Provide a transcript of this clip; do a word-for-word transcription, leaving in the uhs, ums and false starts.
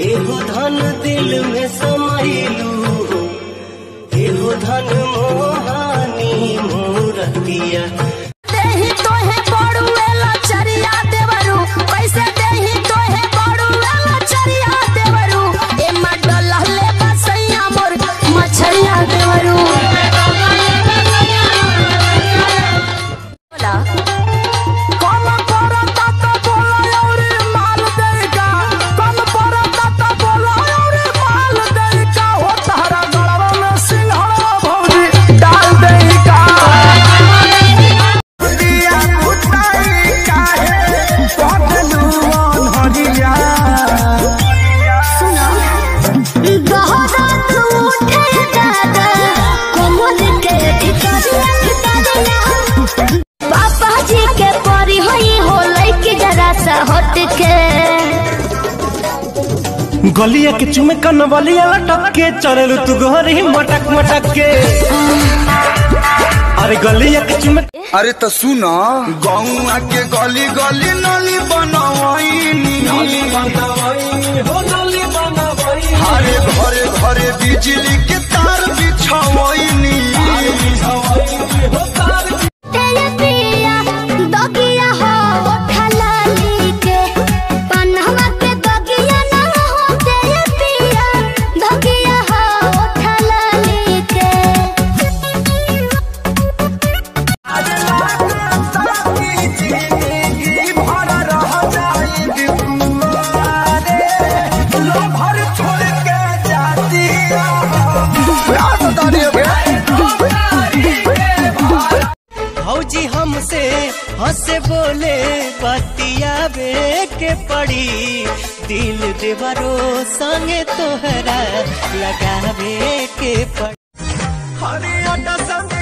एगो धन दिल में समैलू हो, एगो धन मोहानी मोरतिया देही तोहे पड़ू एला चरिया देवरू, कैसे देही तोहे पड़ू एला चरिया देवरू, ए मडल हले बसैया मोर मछरिया देवरू। बोला पापा जी के परी होई हो लइके जरा सा हट के गलिया के चुमे कनवलिया लटक के चललू तू घरी मटक मटक के। अरे गलिया के चुमे अरे त सुना गौआ के गली गली नली बनवाई नली बनवाई हो नली बनवाई हरे घरे घरे बिजली के तार बिछवाई नी जी हमसे हंसे बोले बतिया बे के पड़ी दिल देवरो संगे तोहरा लगावे के पड़ी।